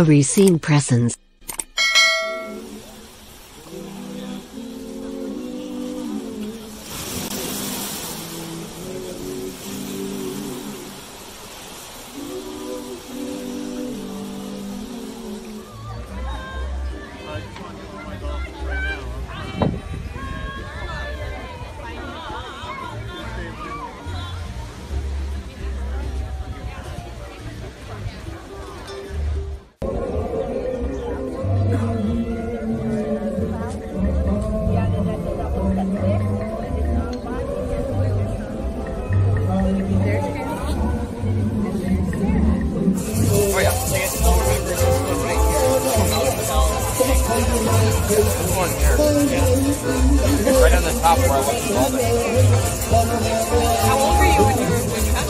A Racine presence. Right on the top where I was balding. How old were you when you had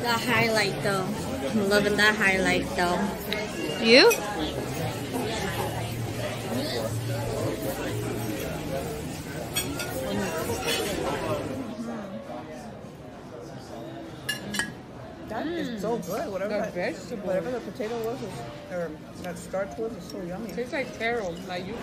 The highlight though. I'm loving that highlight though. You? That is so good. Whatever the potato was, or that starch was, is so yummy. It tastes like taro, like you.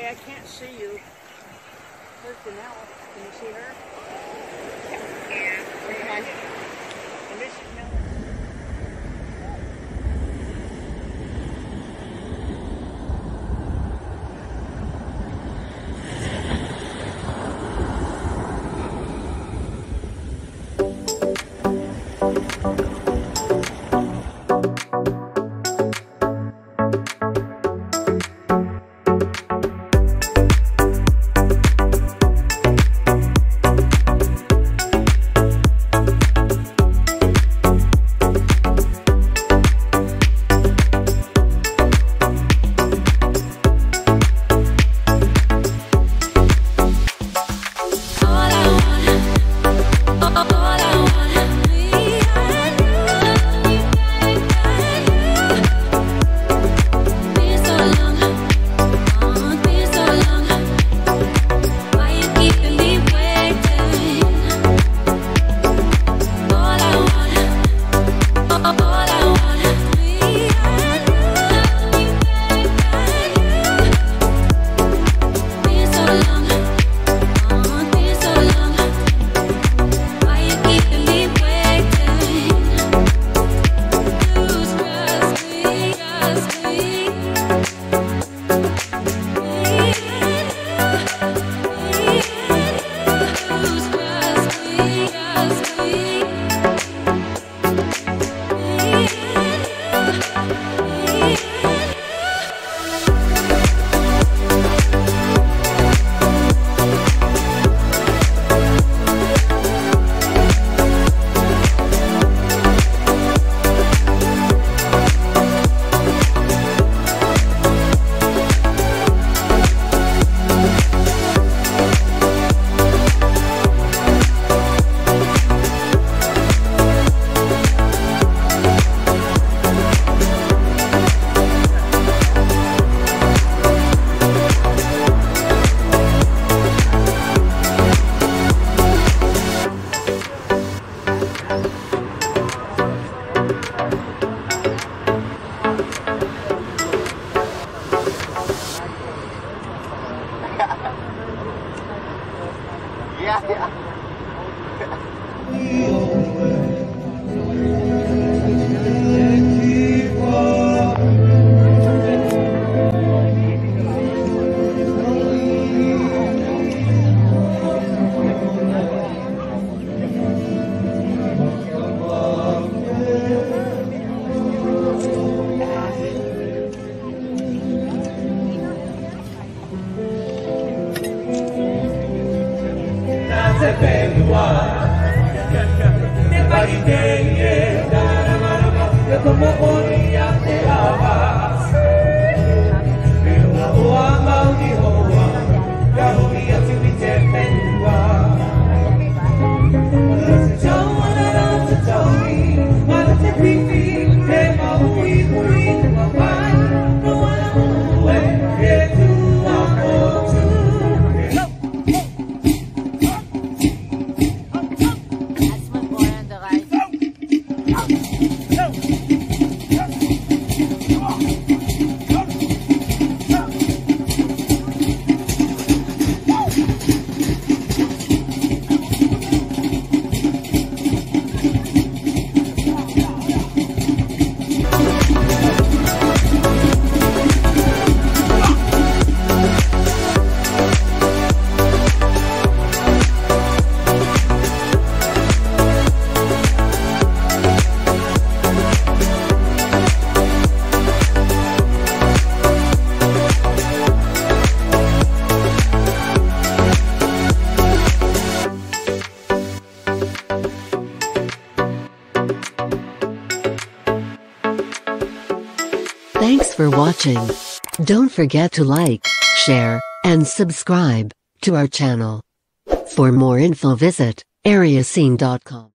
I can't see you working out. Can you see her? Yeah. Okay. And this is Miller. Thanks for watching. Don't forget to like, share, and subscribe to our channel. For more info visit areascene.com.